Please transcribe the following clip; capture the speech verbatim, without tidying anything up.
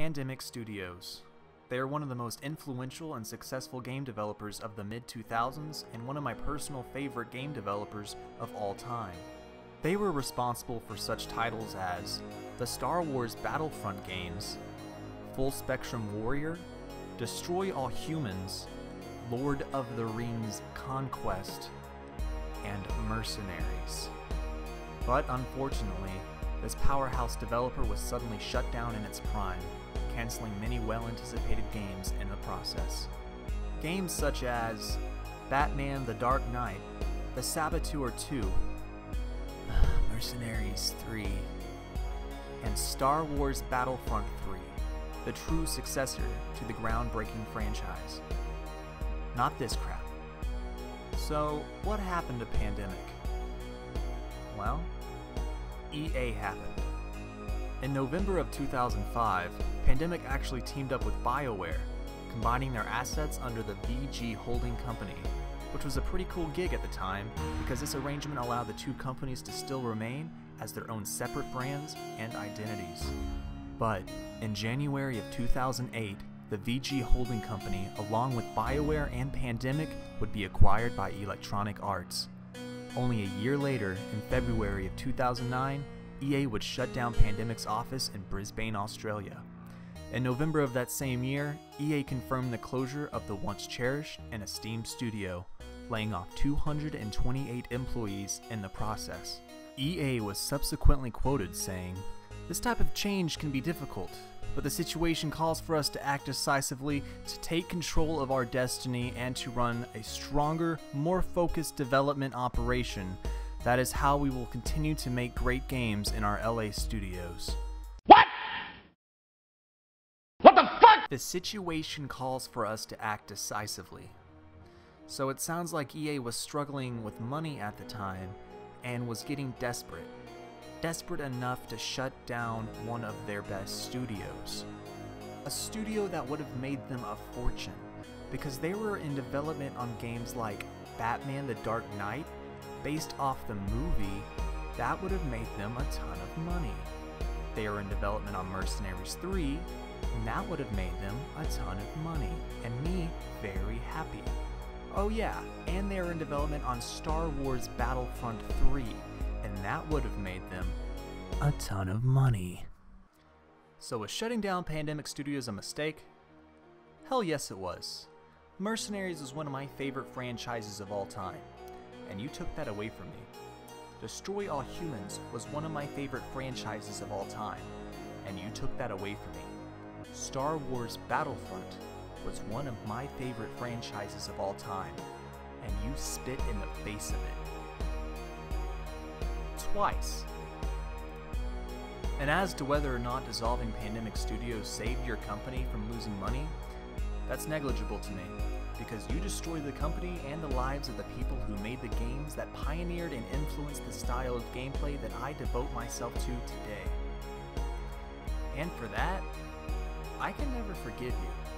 Pandemic Studios. They are one of the most influential and successful game developers of the mid two thousands and one of my personal favorite game developers of all time. They were responsible for such titles as the Star Wars Battlefront games, Full Spectrum Warrior, Destroy All Humans, Lord of the Rings Conquest, and Mercenaries. But unfortunately, this powerhouse developer was suddenly shut down in its prime, canceling many well-anticipated games in the process. Games such as Batman The Dark Knight, The Saboteur two, Mercenaries three, and Star Wars Battlefront three, the true successor to the groundbreaking franchise. Not this crap. So, what happened to Pandemic? Well, E A happened. In November of two thousand five, Pandemic actually teamed up with BioWare, combining their assets under the V G Holding Company, which was a pretty cool gig at the time because this arrangement allowed the two companies to still remain as their own separate brands and identities. But in January of two thousand eight, the V G Holding Company, along with BioWare and Pandemic, would be acquired by Electronic Arts. Only a year later, in February of two thousand nine, E A would shut down Pandemic's office in Brisbane, Australia. In November of that same year, E A confirmed the closure of the once cherished and esteemed studio, laying off two hundred twenty-eight employees in the process. E A was subsequently quoted saying, "This type of change can be difficult, but the situation calls for us to act decisively, to take control of our destiny, and to run a stronger, more focused development operation. That is how we will continue to make great games in our L A studios." What? What the fuck? The situation calls for us to act decisively. So it sounds like E A was struggling with money at the time and was getting desperate. Desperate enough to shut down one of their best studios. A studio that would have made them a fortune, because they were in development on games like Batman The Dark Knight, based off the movie, that would have made them a ton of money. They were in development on Mercenaries three, and that would have made them a ton of money, and me very happy. Oh yeah, and they were in development on Star Wars Battlefront three, and that would have made them a ton of money. So was shutting down Pandemic Studios a mistake? Hell yes it was. Mercenaries was one of my favorite franchises of all time, and you took that away from me. Destroy All Humans was one of my favorite franchises of all time, and you took that away from me. Star Wars Battlefront was one of my favorite franchises of all time, and you spit in the face of it. Twice. And as to whether or not dissolving Pandemic Studios saved your company from losing money, that's negligible to me, because you destroyed the company and the lives of the people who made the games that pioneered and influenced the style of gameplay that I devote myself to today. And for that, I can never forgive you.